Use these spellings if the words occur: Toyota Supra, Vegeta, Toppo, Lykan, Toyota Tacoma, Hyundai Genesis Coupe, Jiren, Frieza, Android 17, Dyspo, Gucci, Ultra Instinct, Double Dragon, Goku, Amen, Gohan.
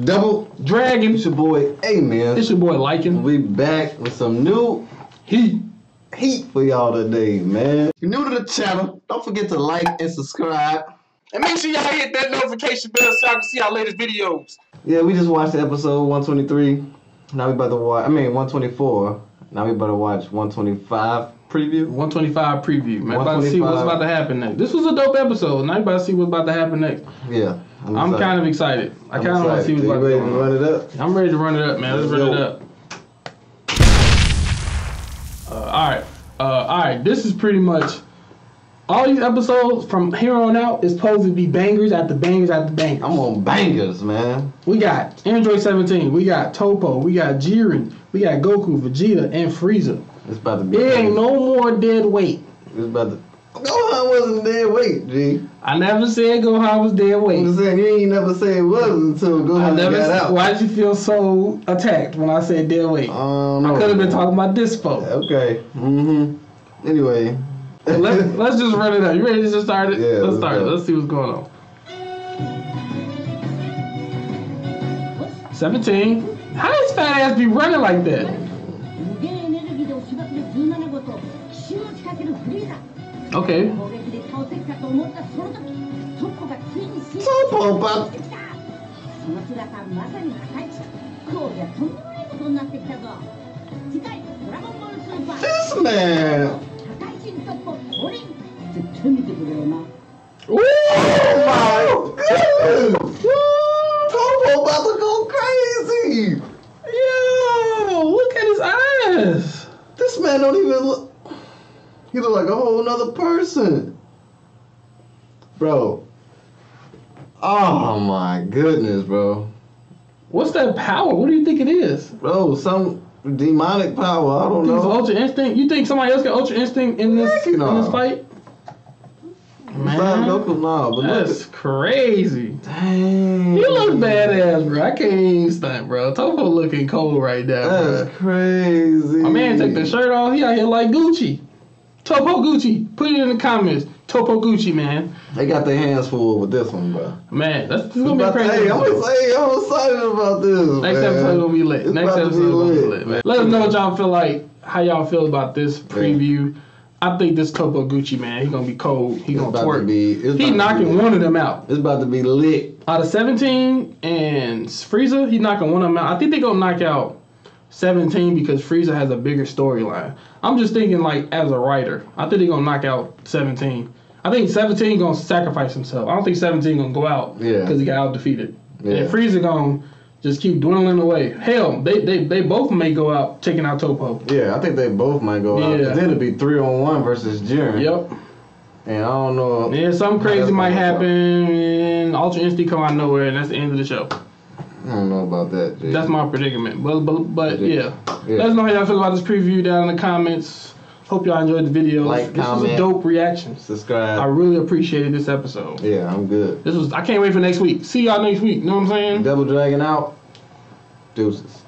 Double Dragon. It's your boy Amen. It's your boy Lykan. We back with some new heat for y'all today, man. If you're new to the channel, don't forget to like and subscribe. And make sure y'all hit that notification bell so I can see our latest videos. Yeah, we just watched episode 123. Now we about to watch, 124. Now we about to watch 125 preview. 125 preview. Man, about to see what's about to happen next. This was a dope episode. Now you about to see what's about to happen next. Yeah. I'm kind of excited. I kind of want to see what's about to happen. You ready to run it up? I'm ready to run it up, man. Let's run it up. Alright. Alright. This is pretty much... All these episodes from here on out is supposed to be bangers after bangers after bangers. I'm on bangers, man. We got Android 17. We got Toppo. We got Jiren. We got Goku, Vegeta, and Frieza. It's about to be. There ain't no more dead weight. It's about to. Gohan wasn't dead weight, G. I never said Gohan was dead weight. I'm just saying, you ain't never said it was until Gohan got out. Why'd you feel so attacked when I said dead weight? I could have been talking about Dyspo. Okay. Mm-hmm. Anyway. Let's just run it up. You ready to just start it? Yeah, let's start it. Let's see what's going on. 17. How does fat ass be running like that? Okay. This man. Ooh, oh my goodness! Toppo about to go crazy! Yo, look at his eyes! This man don't even look... He look like a whole nother person! Bro. Oh my goodness, bro. What's that power? What do you think it is? Bro, some demonic power. I don't know. Ultra Instinct? You think somebody else got Ultra Instinct in this, fight? Man, local, no, but that's crazy. Dang. He looks badass, bro. I can't even stunt, bro. Toppo looking cold right now, bro. That's crazy. My man take the shirt off. He out here like Gucci. Toppo Gucci. Put it in the comments. Toppo Gucci, man. They got their hands full with this one, bro. Man, that's going to be crazy. Hey, I'm excited about this, Next episode going to be lit. Next episode going to be lit, man. Let us know what y'all feel like, how y'all feel about this preview. I think this Toppo Gucci, man, he gonna be cold. He gonna twerk. He knocking one of them out. It's about to be lit. Out of 17 and Frieza, he knocking one of them out. I think they gonna knock out 17 because Frieza has a bigger storyline. I'm just thinking like as a writer. I think they gonna knock out 17. I think 17 gonna sacrifice himself. I don't think 17 gonna go out because he got out defeated. Yeah. And Frieza gonna just keep dwindling away. Hell, they both may go out taking out Toppo. Yeah, I think they both might go out. Because then it'll be 3-on-1 versus Jiren. Yep. And I don't know. Yeah, something crazy might happen. And Ultra Instinct come out of nowhere, and that's the end of the show. I don't know about that, Jay. That's my predicament. But yeah. Let us know how y'all feel about this preview down in the comments. Hope y'all enjoyed the video. Like, this was a dope reaction. Subscribe. I really appreciated this episode. Yeah, I'm good. I can't wait for next week. See y'all next week. You know what I'm saying? Double Dragon out. Deuces.